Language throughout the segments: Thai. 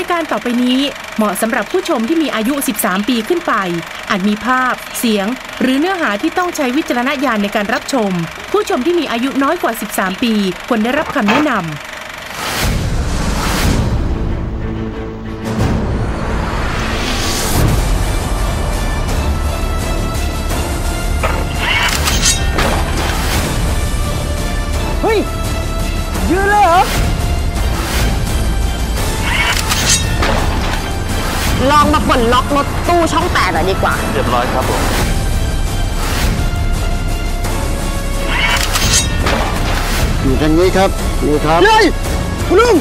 ายการต่อไปนี้เหมาะสำหรับผู้ชมที่มีอายุ13ปีขึ้นไปอาจมีภาพเสียงหรือเนื้อหาที่ต้องใช้วิจารณญาณในการรับชมผู้ชมที่มีอายุน้อยกว่า13ปีควรได้รับคำแนะนำลองมาปลดล็อกรถตู้ช่อง8หน่อยดีกว่าเรียบร้อยครับผมอยู่ทางนี้ครับอยู่ครับเลยคุณลุง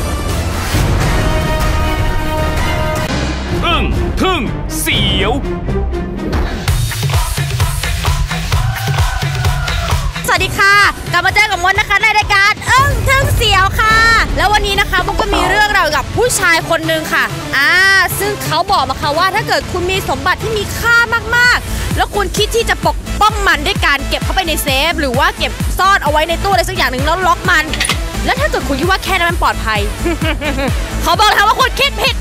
อึ้งทึ่งเสียวสวัสดีค่ะกลับมาเจอกับมดนะคะในรายการอึ้งทึ่งเสียวค่ะแล้ววันนี้นะคะมดก็มีเรื่องราวกับผู้ชายคนนึงค่ะซึ่งเขาบอกมาค่ะว่าถ้าเกิดคุณมีสมบัติที่มีค่ามากๆแล้วคุณคิดที่จะปกป้องมันด้วยการเก็บเข้าไปในเซฟหรือว่าเก็บซ่อนเอาไว้ในตู้อะไรสักอย่างหนึ่งแล้วล็อกมันแล้วถ้าเกิดคุณคิดว่าแค่นั้นมันปลอดภัย เขาบอกนะคะว่าคุณคิดผิด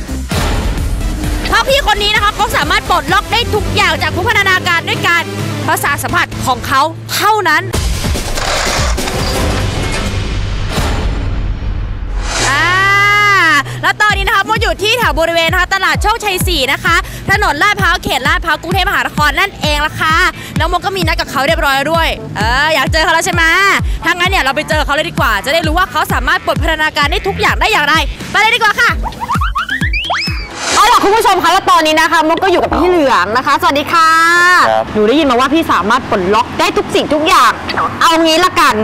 เพราะพี่คนนี้นะคะเขาสามารถปลดล็อกได้ทุกอย่างจากผู้พัฒนาการด้วยการภาษาสัมผัสของเขาเท่านั้นแล้วตอนนี้นะคะมดอยู่ที่แถวบริเวณนะคะตลาดโชคชัย4นะคะถนนลาดพร้าวเขตลาดพร้าวกรุงเทพมหานครนั่นเองล่ะค่ะแล้วมดก็มีนัดกับเขาเรียบร้อยแล้วด้วยอยากเจอเขาแล้วใช่ไหมถ้างั้นเนี่ยเราไปเจอเขาเลยดีกว่าจะได้รู้ว่าเขาสามารถปลดพัฒนาการได้ทุกอย่างได้อย่างไรไปเลยดีกว่าค่ะเอาล่ะคุณผู้ชมคะแล้วตอนนี้นะคะมดก็อยู่กับพี่เหลืองนะคะสวัสดีค่ะหนูได้ยินมาว่าพี่สามารถปลดล็อกได้ทุกสิ่งทุกอย่างเอางี้ละกัน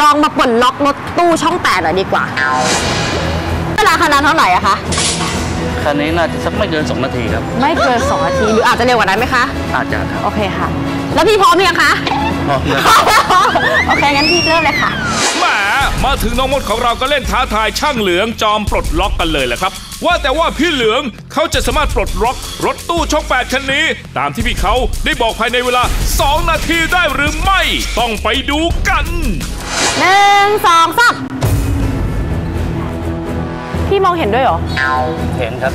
ลองมาปลดล็อกรถตู้ช่อง8หน่อยดีกว่าคันนั้นเท่าไหร่อะคะคันนี้น่าจะสักไม่เกิน2นาทีครับไม่เกิน2นาทีหรืออาจจะเร็วกว่านั้นไหมคะอาจจะครับโอเคค่ะแล้วพี่พร้อมหรือยังคะพร้อมแล้วโอเคงั้นพี่เริ่มเลยค่ะมาถึงน้องมดของเราก็เล่นท้าทายช่างเหลืองจอมปลดล็อกกันเลยแหละครับว่าแต่ว่าพี่เหลืองเขาจะสามารถปลดล็อกรถตู้ช่อง8คันนี้ตามที่พี่เขาได้บอกภายในเวลา2นาทีได้หรือไม่ต้องไปดูกัน1 2 3พี่มองเห็นด้วยเหรอเห็นครับ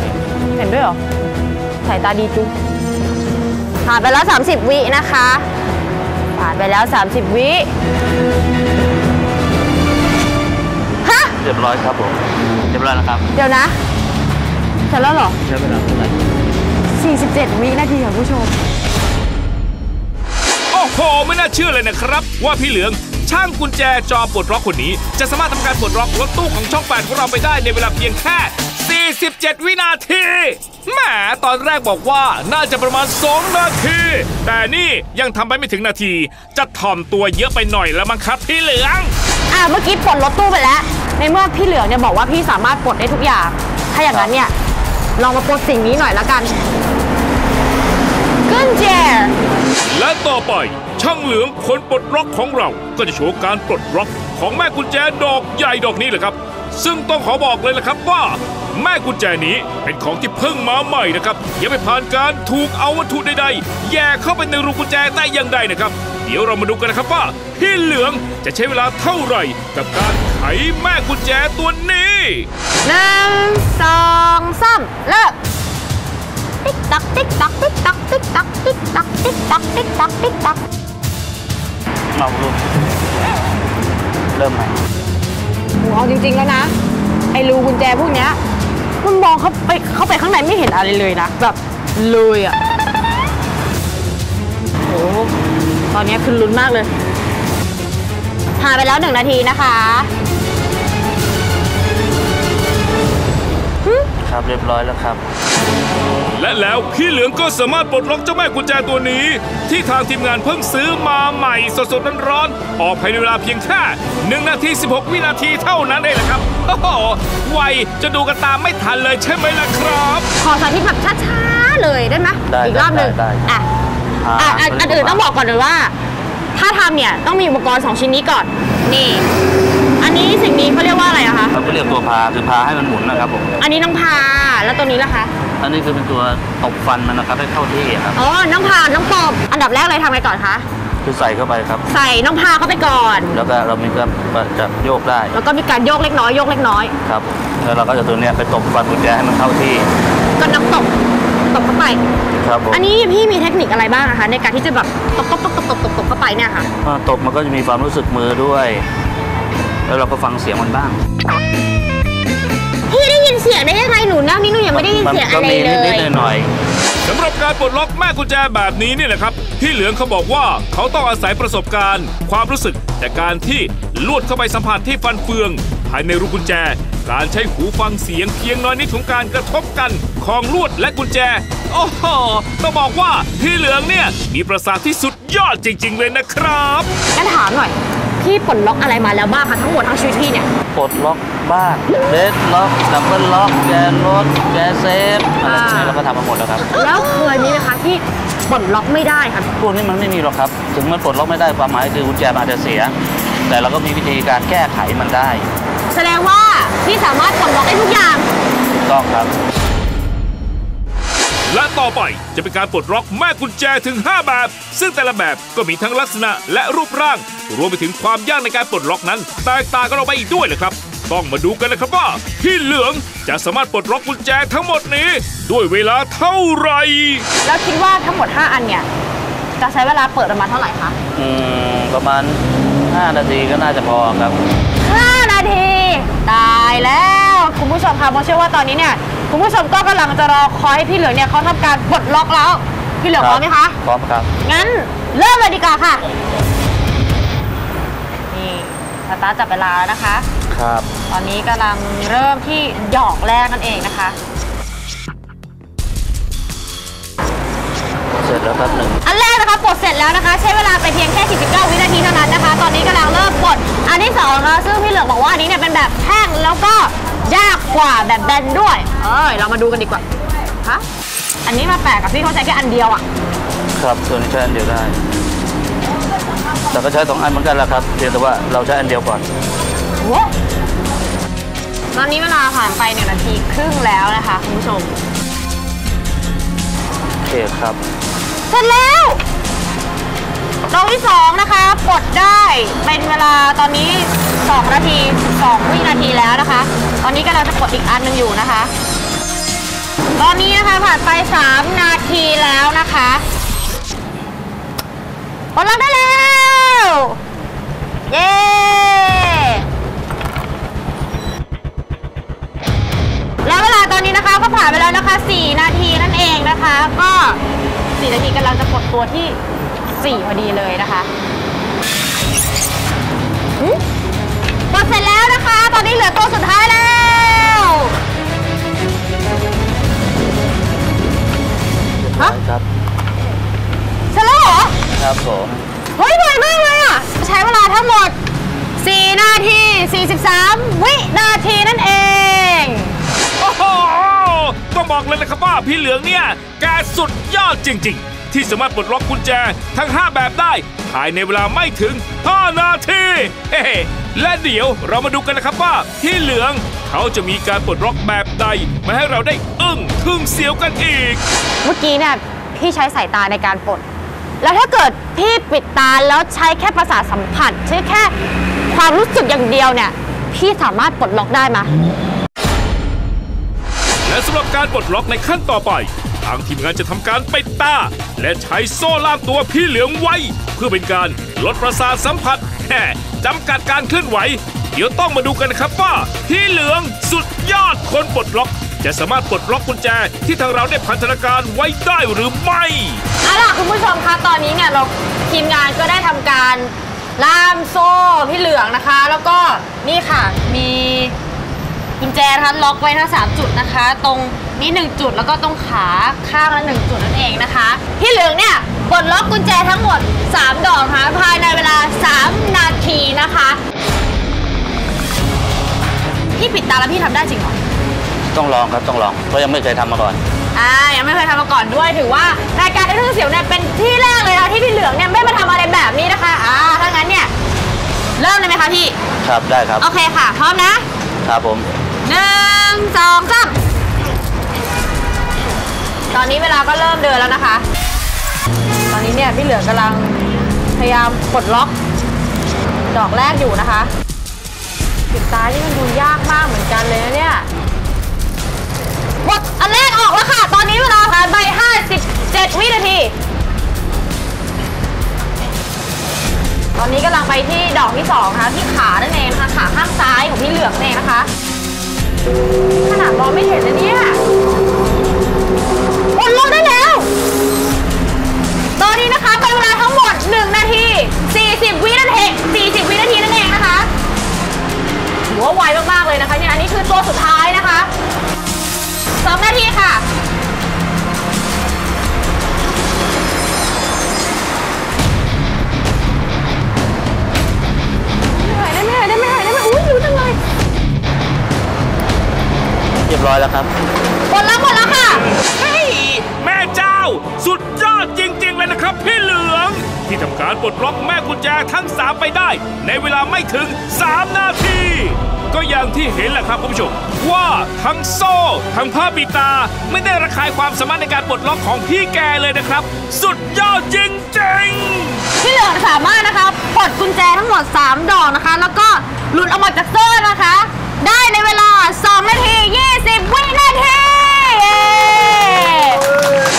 เห็นด้วยเหรอสายตาดีจุ๊บผ่านไปแล้ว30วินะคะผ่านไปแล้ว30วิฮะเรียบร้อยครับผมเรียบร้อยแล้วครับเดี๋ยวนะเสร็จแล้วเหรอใช่ไหมครับ47วินาทีค่ะผู้ชมโอ้โหไม่น่าเชื่อเลยนะครับว่าพี่เหลืองช่างกุญแจจอมปลดล็อกคนนี้จะสามารถทำการปลดล็อกรถตู้ของช่อง8ของเราไปได้ในเวลาเพียงแค่47วินาทีแหมตอนแรกบอกว่าน่าจะประมาณ2นาทีแต่นี่ยังทำไปไม่ถึงนาทีจะถ่อมตัวเยอะไปหน่อยแล้วมั้งครับพี่เหลืองเมื่อกี้ปลดรถตู้ไปแล้วในเมื่อพี่เหลืองเนี่ยบอกว่าพี่สามารถปลดได้ทุกอย่างถ้าอย่างนั้นเนี่ยลองมาปลดสิ่งนี้หน่อยละกันกุญแจและต่อไปช่างเหลืองคนปลดล็อกของเราก็จะโชว์การปลดล็อกของแม่กุญแจดอกใหญ่ดอกนี้แหละครับซึ่งต้องขอบอกเลยละครับว่าแม่กุญแจนี้เป็นของที่เพิ่งมาใหม่นะครับยังไม่ผ่านการถูกเอาวัตถุใดๆแย่เข้าไปในรูกุญแจได้อย่างไรนะครับเดี๋ยวเรามาดูกันนะครับว่าพี่เหลืองจะใช้เวลาเท่าไหร่กับการไขแม่กุญแจตัวนี้1 2 3เริ่มติ๊กตักติ๊กตักติ๊กตักติ๊กตักติ๊กตักติ๊กตักติ๊กตักติ๊กตักเราเริ่มใหม่เอาจริงๆแล้วนะไอ้รูกุญแจพวกเนี้ยมันมองเข้าไปข้างในไม่เห็นอะไรเลยนะแบบเลยอ่ะโอ้ตอนนี้คือลุ้นมากเลยผ่านไปแล้ว1นาทีนะคะครับเรียบร้อยแล้วครับและแล้วพี่เหลืองก็สามารถปลดล็อกเจ้าแม่กุญแจตัวนี้ที่ทางทีมงานเพิ่งซื้อมาใหม่สดๆร้อนๆออกภายในเวลาเพียงแค่1นาที16วินาทีเท่านั้นเองแหละครับโอ้โหไวจะดูกันตามไม่ทันเลยใช่ไหมล่ะครับขอสาธิตแบบช้าๆเลยได้ไหมอีกรอบหนึ่งอันอื่นต้องบอกก่อนเลยว่าถ้าทำเนี่ยต้องมีอุปกรณ์2ชิ้นนี้ก่อนนี่อันนี้สิ่งนี้เขาเรียกว่าอะไรอะคะเขาเรียกตัวพาคือพาให้มันหมุนนะครับผมอันนี้น้องพาแล้วตัวนี้ล่ะคะอันนี้คือเป็นตัวตบฟันมันนะครับให้เข้าที่ครับอ๋อน้องพาน้องตบอันดับแรกเลยทำไงก่อนคะ คือใส่เข้าไปครับใส่น้องพาเข้าไปก่อนแล้วก็เรามีการจะโยกได้แล้วก็มีการโยกเล็กน้อยโยกเล็กน้อยครับแล้วเราก็จะตัวเนี้ยไปตบฟันกุญแจให้มันเข้าที่ก็น้ำตบเข้าไปครับอันนี้พี่มีเทคนิคอะไรบ้างคะในการที่จะแบบตบเข้าไปเนี่ยค่ะตบมันก็จะมีความรู้สึกมือด้วยแล้วเราก็ฟังเสียงมันบ้างพี่ได้ยินเสียงได้ยังไงหนูนะนี่หนูยังไม่ได้ยินเสียงอะไรเลยนิดหน่อยสำหรับการปลดล็อกแม่กุญแจแบบนี้เนี่ยแหละครับที่เหลืองเขาบอกว่าเขาต้องอาศัยประสบการณ์ความรู้สึกจากการที่ลวดเข้าไปสัมผัสที่ฟันเฟืองภายในรูกุญแจการใช้หูฟังเสียงเพียงน้อยนิดของการกระทบกันของลวดและกุญแจโอ้โหต้องบอกว่าที่เหลืองเนี่ยมีประสาทที่สุดยอดจริงๆเลยนะครับงั้นถามหน่อยพี่ปลดล็อกอะไรมาแล้วบ้างคะทั้งหมดทั้งชีวิตพี่เนี่ยปลดล็อกบ้างเดดล็อกดับเบิลล็อกแกนรถแกเซฟอะไรเราก็ทำมาหมดแล้วครับแล้วเคยมีไหมคะที่ปลดล็อกไม่ได้ครับพวกนี้มันไม่มีหรอกครับถึงมันปลดล็อกไม่ได้ความหมายคือกุญแจมันอาจจะเสียแต่เราก็มีวิธีการแก้ไขมันได้แสดงว่าพี่สามารถปลดล็อกได้ทุกอย่างถูกต้องครับและต่อไปจะเป็นการปลดล็อกแม่กุญแจถึง5แบบซึ่งแต่ละแบบก็มีทั้งลักษณะและรูปร่างรวมไปถึงความยากในการปลดล็อกนั้นแตกต่างกันออกไปอีกด้วยนะครับต้องมาดูกันนะครับว่าพี่เหลืองจะสามารถปลดล็อกกุญแจทั้งหมดนี้ด้วยเวลาเท่าไหร่แล้วคิดว่าทั้งหมด5อันเนี่ยจะใช้เวลาเปิดประมาณเท่าไหร่คะประมาณ5นาทีก็น่าจะพอครับ5นาทีตายแล้วคุณผู้ชมคะผมเชื่อว่าตอนนี้เนี่ยคุณผู้ชมก็กำลังจะรอคอยพี่เหลืองเนี่ยเขาทำการปลดล็อกแล้วพี่เหลืองพร้อมไหมคะพร้อมครับงั้นเริ่มเลยดีกว่าค่ะนี่สตาร์ทจับเวลานะคะครับตอนนี้กำลังเริ่มที่ดอกแรกนั่นเองนะคะเสร็จแล้วครับหนึ่งอันแรกนะคะปลดเสร็จแล้วนะคะใช้เวลาไปเพียงแค่49วินาทีเท่านั้นนะคะตอนนี้กำลังเริ่มปลดอันที่2นะคะซึ่งพี่เหลืองบอกว่าอันนี้เนี่ยเป็นแบบแท่งแล้วก็ยากกว่าแบบแบนด้วยเรามาดูกันดีกว่าฮะอันนี้มาแปลกกับพี่เขาใช้แค่อันเดียวอ่ะครับส่วนนี้ใช้อันเดียวได้แต่ก็ใช้2อันเหมือนกันแหละครับเพียงแต่ว่าเราใช้อันเดียวก่อนตอนนี้เวลาผ่านไป1นาทีครึ่งแล้วนะคะคุณผู้ชมโอเคครับเสร็จแล้วดอกที่2นะคะปลดได้เป็นเวลาตอนนี้2นาที12วินาทีแล้วนะคะตอนนี้ก็เราจะปลดอีกอันนึงอยู่นะคะตอนนี้นะคะผ่านไป3นาทีแล้วนะคะปลดล็อกได้แล้วเย้แล้วเวลาตอนนี้นะคะก็ผ่านไปแล้วนะคะ4นาทีนั่นเองนะคะก็4นาทีกำลังจะปลดตัวที่4พอดีเลยนะคะปลดเสร็จแล้วนะคะตอนนี้เหลือตัวสุดท้ายแล้วฮะครับเสร็จแล้วเหรอครับผมเฮ้ยไวมากเลยอ่ะใช้เวลาทั้งหมด4นาที43วินาทีนั่นเองโอ้โหต้องบอกเลยนะครับว่าพี่เหลืองเนี่ยแกสุดยอดจริงๆที่สามารถปลดล็อกกุญแจทั้ง5แบบได้ภายในเวลาไม่ถึง5นาทีและเดี๋ยวเรามาดูกันนะครับว่าที่เหลืองเขาจะมีการปลดล็อกแบบใดมาให้เราได้อึ้งทึ่งเสียวกันอีกเมื่อกี้เนี่ยพี่ใช้สายตาในการปลดแล้วถ้าเกิดพี่ปิดตาแล้วใช้แค่ประสาทสัมผัสใช้แค่ความรู้สึกอย่างเดียวเนี่ยพี่สามารถปลดล็อกได้ไหมและสำหรับการปลดล็อกในขั้นต่อไปทางทีมงานจะทำการปิดตาและใช้โซ่ล่ามตัวพี่เหลืองไว้เพื่อเป็นการลดประสาทสัมผัสจำกัดการเคลื่อนไหวเดี๋ยวต้องมาดูกันนะครับว่าพี่เหลืองสุดยอดคนปลดล็อกจะสามารถปลดล็อกกุญแจที่ทางเราได้พันธนาการไว้ได้หรือไม่เอาล่ะคุณผู้ชมคะตอนนี้เนี่ยเราทีมงานก็ได้ทำการล่ามโซ่พี่เหลืองนะคะแล้วก็นี่ค่ะมีกุญแจนะคะล็อกไว้ทั้ง3จุดนะคะตรงนี้1จุดแล้วก็ตรงขาข้างละ1จุดนั่นเองนะคะที่เหลืองเนี่ยปลดล็อกกุญแจทั้งหมด3ดอกค่ะภายในเวลา3นาทีนะคะพี่ปิดตาแล้วพี่ทำได้จริงเหรอต้องลองครับต้องลองเพราะยังไม่เคยทำมาก่อนยังไม่เคยทำมาก่อนด้วยถือว่ารายการได้ทึ่งเสียวเนี่ยเป็นที่แรกเลยนะที่พี่เหลืองเนี่ยไม่มาทำอะไรแบบนี้นะคะถ้างั้นเนี่ยเริ่มเลยไหมคะพี่ครับได้ครับโอเคค่ะพร้อมนะครับผม1 2 3ตอนนี้เวลาก็เริ่มเดินแล้วนะคะตอนนี้เนี่ยพี่เหลืองกำลัง พยายามกดล็อกดอกแรกอยู่นะคะปิดตานี่มันดูยากมากเหมือนกันเลยนะเนี่ยหมดอันแรกออกแล้วค่ะตอนนี้เวลาผ่านไป57วินาทีตอนนี้กำลังไปที่ดอกที่2นะคะที่ขานั่นเองค่ะขาข้างซ้ายของพี่เหลือกเองนะคะขนาดมองไม่เห็นเลยเนี่ยหมดลงได้แล้วตอนนี้นะคะเป็นเวลาทั้งหมด1นาที40วินาทีนั่นเองนะคะหัวไวมากๆเลยนะคะเนี่ยอันนี้คือตัวสุดท้ายนะคะ2นาทีค่ะเรียบร้อยแล้วครับหมดแล้วค่ะเฮ้ยแม่เจ้าสุดยอดจริงๆเลยนะครับพี่เหลืองที่ทำการปลดล็อกแม่กุญแจทั้ง3ไปได้ในเวลาไม่ถึง3นาทีก็อย่างที่เห็นแหละครับคุณผู้ชมว่าทั้งโซ่ทั้งผ้าปิดตาไม่ได้ระคายความสามารถในการปลดล็อกของพี่แกเลยนะครับสุดยอดจริงๆพี่เหลืองสามารถนะคะปลดกุญแจทั้งหมด3ดอกนะคะแล้วก็หลุดออกมาจากโซ่นะคะได้ในเวลา2นาที20วินาที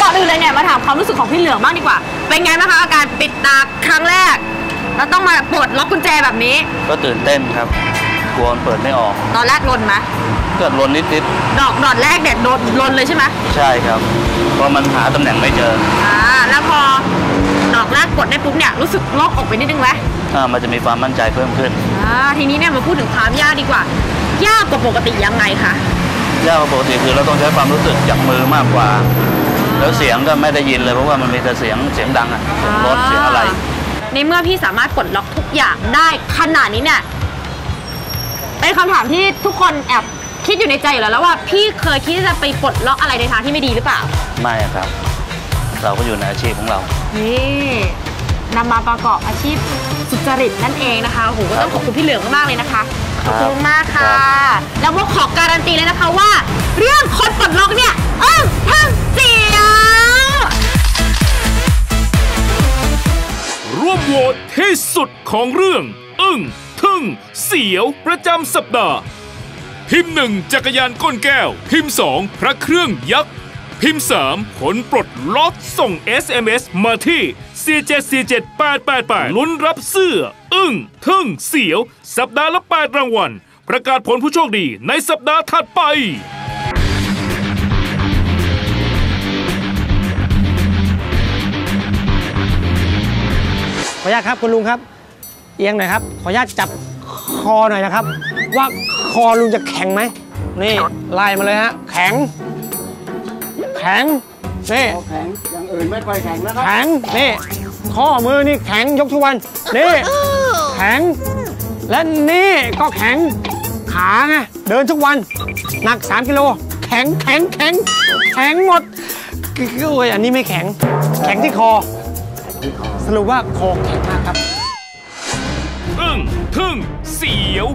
ก่อนอื่นเลยเนี่ยมาถามความรู้สึกของพี่เหลืองบ้างดีกว่าเป็นไงบ้างคะอาการปิดตาครั้งแรกแล้วต้องมาปลดล็อกกุญแจแบบนี้ก็ตื่นเต้นครับกลัวมันเปิดไม่ออกตอนแรกลนไหมเกิดลนนิดๆดอกแรกเด็ดโดนลนเลยใช่ไหมใช่ครับเพราะมันหาตำแหน่งไม่เจอแล้วพอดอกแรกกดได้ปุ๊บเนี่ยรู้สึกล็อกออกไปนิดนึงไหมมันจะมีความมั่นใจเพิ่มขึ้นทีนี้เนี่ยมาพูดถึงความยากดีกว่ายากกว่าปกติยังไงคะยากกว่าปกติคือเราต้องใช้ความรู้สึกจากมือมากกว่าแล้วเสียงก็ไม่ได้ยินเลยเพราะว่ามันมีแต่เสียงดังอะรถเสียงอะไรในเมื่อพี่สามารถกดล็อกทุกอย่างได้ขนาดนี้เนี่ยเป็นคำถามที่ทุกคนแอบคิดอยู่ในใจอยู่แล้วว่าพี่เคยคิดจะไปปลดล็อกอะไรในทางที่ไม่ดีหรือเปล่าไม่ครับเราก็อยู่ในอาชีพของเรานี่นำมาประกอบอาชีพสุจริตนั่นเองนะคะโอ้โหก็ต้องขอบคุณพี่เหลืองมากเลยนะคะขอบคุณมากค่ะแล้วพวกขอการันตีเลยนะคะว่าเรื่องคนปลดล็อกเนี่ยทั้งเสียร่วมโหวตที่สุดของเรื่องอึ้งทึ่งเสียวประจำสัปดาห์พิมพ์ 1 จักรยานก้นแก้วพิมพ์ 2 พระเครื่องยักษ์พิมพ์ 3 ผลปลดล็อกส่ง SMS มาที่4747888 ลุ้นรับเสื้ออึ้งทึ่งเสียวสัปดาห์ละ8รางวัลประกาศผลผู้โชคดีในสัปดาห์ถัดไปขออนุญาตครับคุณลุงครับเอียงหน่อยครับขออนุญาตจับคอหน่อยนะครับว่าคอลุงจะแข็งไหมนี่ไล่มาเลยฮะแข็งนี่แข็งอย่างอื่นไม่ค่อยแข็งนะครับแข็งนี่ข้อมือนี่แข็งยกทุกวันนี่แข็งและนี่ก็แข็งขาไงเดินทุกวันหนัก3กิโลแข็งหมดโอ้ยอันนี้ไม่แข็งที่คอสรุปว่าคอแข็งมากครับอึ้งทึ่งเสียว